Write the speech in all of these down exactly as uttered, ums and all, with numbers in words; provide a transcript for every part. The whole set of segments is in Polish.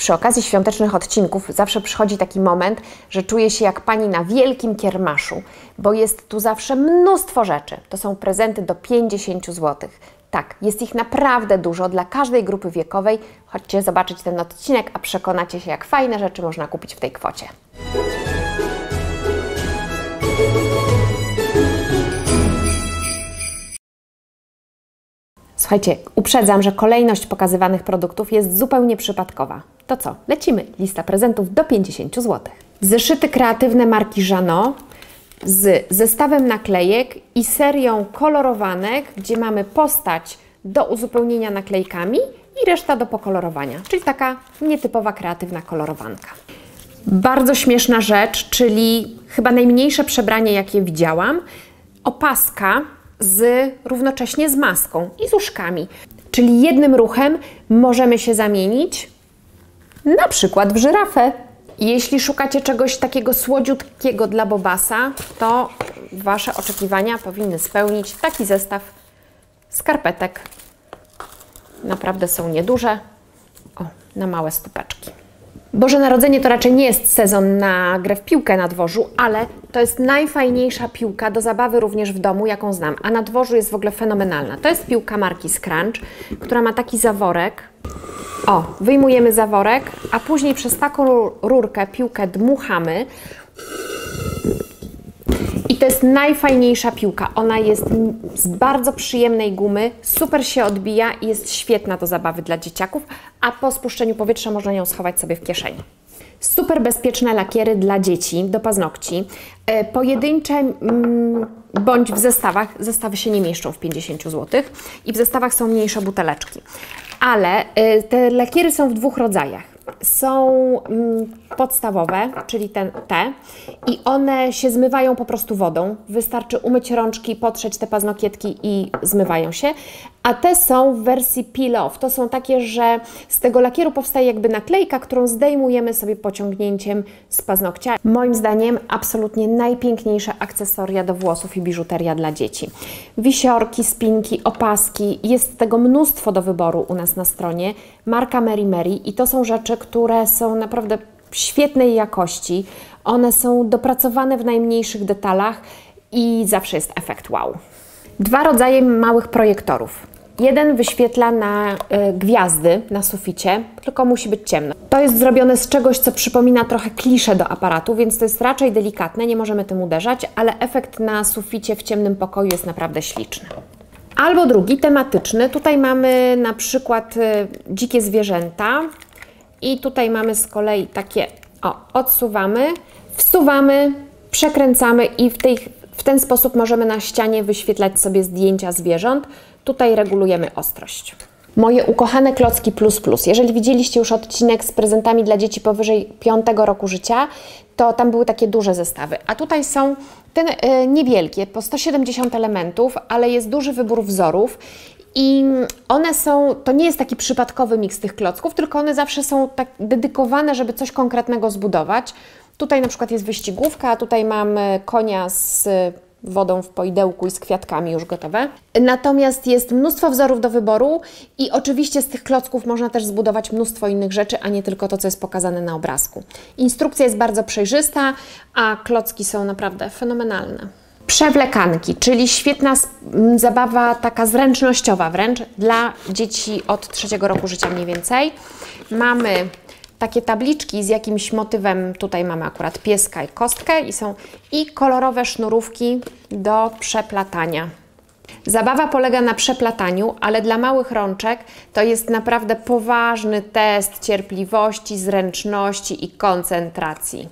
Przy okazji świątecznych odcinków zawsze przychodzi taki moment, że czuję się jak pani na wielkim kiermaszu, bo jest tu zawsze mnóstwo rzeczy. To są prezenty do pięćdziesięciu złotych. Tak, jest ich naprawdę dużo dla każdej grupy wiekowej. Chodźcie zobaczyć ten odcinek, a przekonacie się, jak fajne rzeczy można kupić w tej kwocie. Słuchajcie, uprzedzam, że kolejność pokazywanych produktów jest zupełnie przypadkowa. To co? Lecimy. Lista prezentów do pięćdziesięciu złotych. Zeszyty kreatywne marki Janod z zestawem naklejek i serią kolorowanek, gdzie mamy postać do uzupełnienia naklejkami i reszta do pokolorowania, czyli taka nietypowa kreatywna kolorowanka. Bardzo śmieszna rzecz, czyli chyba najmniejsze przebranie, jakie widziałam. Opaska z, równocześnie z maską i z uszkami. Czyli jednym ruchem możemy się zamienić na przykład w żyrafę. Jeśli szukacie czegoś takiego słodziutkiego dla Bobasa, to Wasze oczekiwania powinny spełnić taki zestaw skarpetek. Naprawdę są nieduże. O, na małe stópeczki. Boże Narodzenie to raczej nie jest sezon na grę w piłkę na dworzu, ale to jest najfajniejsza piłka do zabawy również w domu, jaką znam, a na dworzu jest w ogóle fenomenalna. To jest piłka marki Scrunch, która ma taki zaworek. O, wyjmujemy zaworek, a później przez taką rurkę piłkę dmuchamy. I to jest najfajniejsza piłka. Ona jest z bardzo przyjemnej gumy, super się odbija i jest świetna do zabawy dla dzieciaków, a po spuszczeniu powietrza można ją schować sobie w kieszeni. Super bezpieczne lakiery dla dzieci do paznokci. Pojedyncze bądź w zestawach, zestawy się nie mieszczą w pięćdziesięciu złotych i w zestawach są mniejsze buteleczki. Ale te lakiery są w dwóch rodzajach. Są podstawowe, czyli ten, te, i one się zmywają po prostu wodą. Wystarczy umyć rączki, potrzeć te paznokietki i zmywają się. A te są w wersji peel-off. To są takie, że z tego lakieru powstaje jakby naklejka, którą zdejmujemy sobie pociągnięciem z paznokcia. Moim zdaniem absolutnie najpiękniejsze akcesoria do włosów i biżuteria dla dzieci. Wisiorki, spinki, opaski. Jest tego mnóstwo do wyboru u nas na stronie. Marka Meri Meri i to są rzeczy, które są naprawdę świetnej jakości. One są dopracowane w najmniejszych detalach i zawsze jest efekt wow. Dwa rodzaje małych projektorów. Jeden wyświetla na y, gwiazdy na suficie, tylko musi być ciemno. To jest zrobione z czegoś, co przypomina trochę kliszę do aparatu, więc to jest raczej delikatne, nie możemy tym uderzać, ale efekt na suficie w ciemnym pokoju jest naprawdę śliczny. Albo drugi, tematyczny. Tutaj mamy na przykład y, dzikie zwierzęta i tutaj mamy z kolei takie, o, odsuwamy, wsuwamy, przekręcamy i w tej W ten sposób możemy na ścianie wyświetlać sobie zdjęcia zwierząt. Tutaj regulujemy ostrość. Moje ukochane klocki plus plus. Jeżeli widzieliście już odcinek z prezentami dla dzieci powyżej piątego roku życia, to tam były takie duże zestawy. A tutaj są te y, niewielkie, po sto siedemdziesiąt elementów, ale jest duży wybór wzorów. I one są, to nie jest taki przypadkowy miks tych klocków, tylko one zawsze są tak dedykowane, żeby coś konkretnego zbudować. Tutaj na przykład jest wyścigówka, a tutaj mam konia z wodą w poidełku i z kwiatkami już gotowe. Natomiast jest mnóstwo wzorów do wyboru i oczywiście z tych klocków można też zbudować mnóstwo innych rzeczy, a nie tylko to, co jest pokazane na obrazku. Instrukcja jest bardzo przejrzysta, a klocki są naprawdę fenomenalne. Przewlekanki, czyli świetna zabawa taka zręcznościowa wręcz dla dzieci od trzeciego roku życia mniej więcej. Mamy takie tabliczki z jakimś motywem, tutaj mamy akurat pieska i kostkę i są i kolorowe sznurówki do przeplatania. Zabawa polega na przeplataniu, ale dla małych rączek to jest naprawdę poważny test cierpliwości, zręczności i koncentracji.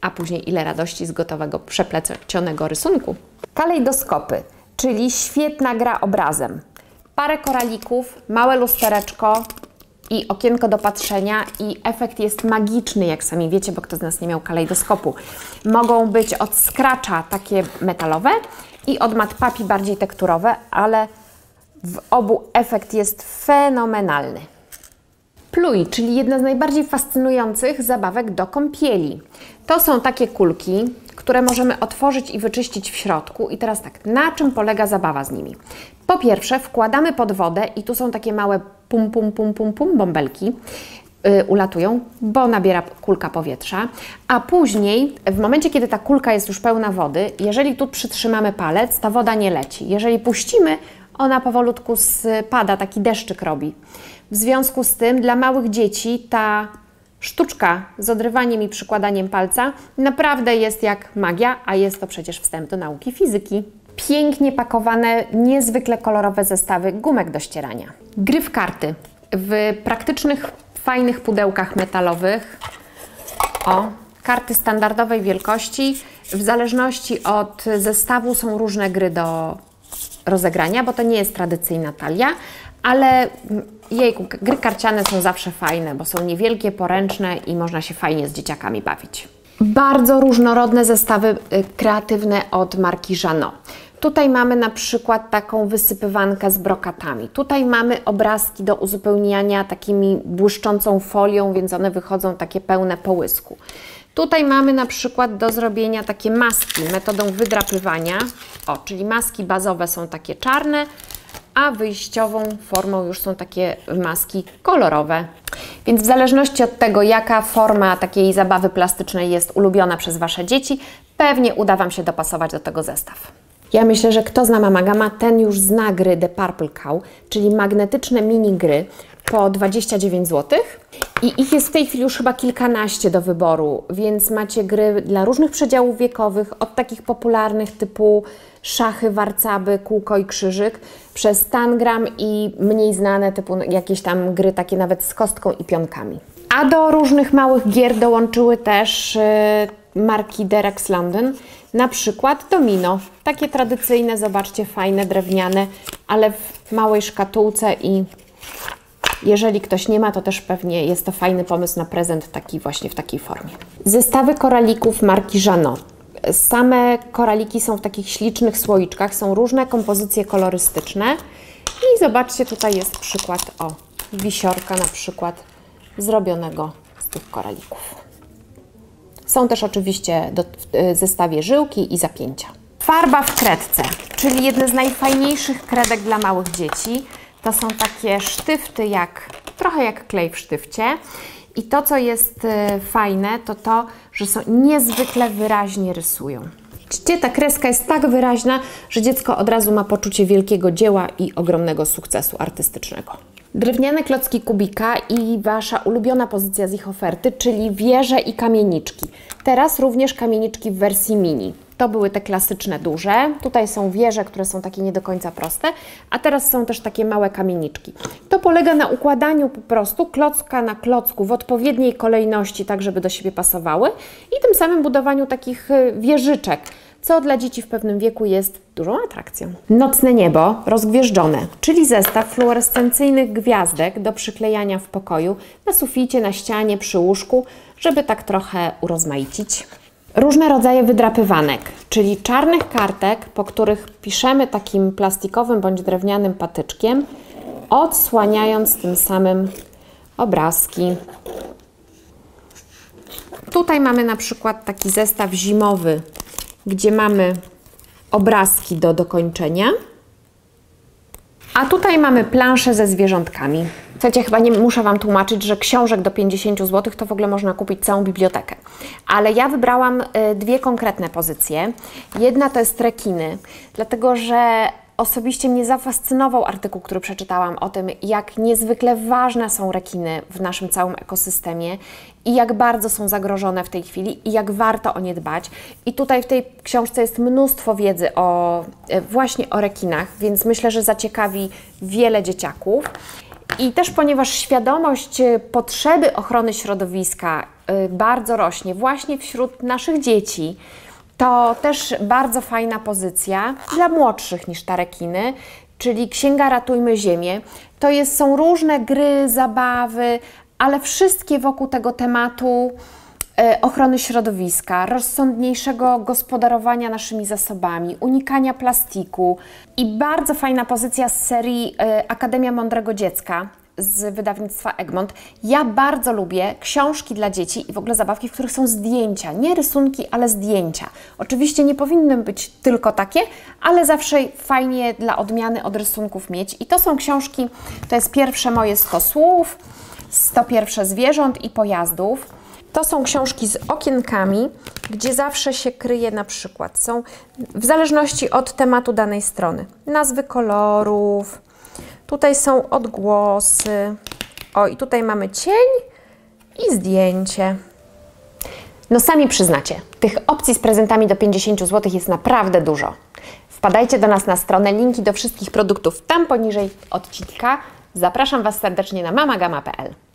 A później ile radości z gotowego przeplecionego rysunku. Kalejdoskopy, czyli świetna gra obrazem. Parę koralików, małe lustereczko i okienko do patrzenia i efekt jest magiczny, jak sami wiecie, bo kto z nas nie miał kalejdoskopu. Mogą być od Scratcha takie metalowe i od matpapi bardziej tekturowe, ale w obu efekt jest fenomenalny. Pluj, czyli jedna z najbardziej fascynujących zabawek do kąpieli. To są takie kulki, które możemy otworzyć i wyczyścić w środku. I teraz tak, na czym polega zabawa z nimi? Po pierwsze, wkładamy pod wodę i tu są takie małe pum, pum, pum, pum, pum, bąbelki. ulatują, bo nabiera kulka powietrza, a później w momencie, kiedy ta kulka jest już pełna wody, jeżeli tu przytrzymamy palec, ta woda nie leci. Jeżeli puścimy, ona powolutku spada, taki deszczyk robi. W związku z tym dla małych dzieci ta sztuczka z odrywaniem i przykładaniem palca naprawdę jest jak magia, a jest to przecież wstęp do nauki fizyki. Pięknie pakowane, niezwykle kolorowe zestawy gumek do ścierania. Gry w karty. W praktycznych, fajnych pudełkach metalowych. O, karty standardowej wielkości. W zależności od zestawu są różne gry do rozegrania, bo to nie jest tradycyjna talia, ale jejku, gry karciane są zawsze fajne, bo są niewielkie, poręczne i można się fajnie z dzieciakami bawić. Bardzo różnorodne zestawy kreatywne od marki Janod. Tutaj mamy na przykład taką wysypywankę z brokatami. Tutaj mamy obrazki do uzupełniania takimi błyszczącą folią, więc one wychodzą takie pełne połysku. Tutaj mamy na przykład do zrobienia takie maski metodą wydrapywania. O, czyli maski bazowe są takie czarne, a wyjściową formą już są takie maski kolorowe. Więc w zależności od tego, jaka forma takiej zabawy plastycznej jest ulubiona przez Wasze dzieci, pewnie uda Wam się dopasować do tego zestaw. Ja myślę, że kto zna mamagama, ten już zna gry The Purple Cow, czyli magnetyczne mini gry po dwadzieścia dziewięć złotych. I ich jest w tej chwili już chyba kilkanaście do wyboru, więc macie gry dla różnych przedziałów wiekowych, od takich popularnych typu szachy, warcaby, kółko i krzyżyk, przez tangram i mniej znane typu jakieś tam gry takie nawet z kostką i pionkami. A do różnych małych gier dołączyły też yy, marki Derek's London, na przykład domino. Takie tradycyjne, zobaczcie, fajne, drewniane, ale w małej szkatułce i jeżeli ktoś nie ma, to też pewnie jest to fajny pomysł na prezent taki właśnie w takiej formie. Zestawy koralików marki Janod. Same koraliki są w takich ślicznych słoiczkach, są różne kompozycje kolorystyczne i zobaczcie, tutaj jest przykład, o, wisiorka na przykład zrobionego z tych koralików. Są też oczywiście do, w zestawie żyłki i zapięcia. Farba w kredce, czyli jedne z najfajniejszych kredek dla małych dzieci. To są takie sztyfty, jak, trochę jak klej w sztyfcie. I to, co jest fajne, to to, że są niezwykle wyraźnie rysują. Widzicie, ta kreska jest tak wyraźna, że dziecko od razu ma poczucie wielkiego dzieła i ogromnego sukcesu artystycznego. Drewniane klocki Kubika i Wasza ulubiona pozycja z ich oferty, czyli wieże i kamieniczki. Teraz również kamieniczki w wersji mini. To były te klasyczne duże. Tutaj są wieże, które są takie nie do końca proste, a teraz są też takie małe kamieniczki. To polega na układaniu po prostu klocka na klocku w odpowiedniej kolejności, tak żeby do siebie pasowały i tym samym budowaniu takich wieżyczek, co dla dzieci w pewnym wieku jest dużą atrakcją. Nocne niebo rozgwieżdżone, czyli zestaw fluorescencyjnych gwiazdek do przyklejania w pokoju, na suficie, na ścianie, przy łóżku, żeby tak trochę urozmaicić. Różne rodzaje wydrapywanek, czyli czarnych kartek, po których piszemy takim plastikowym bądź drewnianym patyczkiem, odsłaniając tym samym obrazki. Tutaj mamy na przykład taki zestaw zimowy, gdzie mamy obrazki do dokończenia. A tutaj mamy planszę ze zwierzątkami. Słuchajcie, chyba nie muszę Wam tłumaczyć, że książek do pięćdziesięciu złotych to w ogóle można kupić całą bibliotekę. Ale ja wybrałam dwie konkretne pozycje. Jedna to jest rekiny, dlatego że osobiście mnie zafascynował artykuł, który przeczytałam o tym, jak niezwykle ważne są rekiny w naszym całym ekosystemie i jak bardzo są zagrożone w tej chwili i jak warto o nie dbać. I tutaj w tej książce jest mnóstwo wiedzy o, właśnie o rekinach, więc myślę, że zaciekawi wiele dzieciaków. I też ponieważ świadomość potrzeby ochrony środowiska bardzo rośnie właśnie wśród naszych dzieci, to też bardzo fajna pozycja dla młodszych niż te rekiny, czyli Księga Ratujmy Ziemię. To jest, są różne gry, zabawy, ale wszystkie wokół tego tematu ochrony środowiska, rozsądniejszego gospodarowania naszymi zasobami, unikania plastiku i bardzo fajna pozycja z serii Akademia Mądrego Dziecka z wydawnictwa Egmont. Ja bardzo lubię książki dla dzieci i w ogóle zabawki, w których są zdjęcia, nie rysunki, ale zdjęcia. Oczywiście nie powinny być tylko takie, ale zawsze fajnie dla odmiany od rysunków mieć. I to są książki, to jest pierwsze moje sto słów, sto jeden zwierząt i pojazdów. To są książki z okienkami, gdzie zawsze się kryje na przykład, są w zależności od tematu danej strony, nazwy kolorów, tutaj są odgłosy, o i tutaj mamy cień i zdjęcie. No sami przyznacie, tych opcji z prezentami do pięćdziesięciu złotych jest naprawdę dużo. Wpadajcie do nas na stronę, linki do wszystkich produktów tam poniżej odcinka. Zapraszam Was serdecznie na mamagama kropka pl.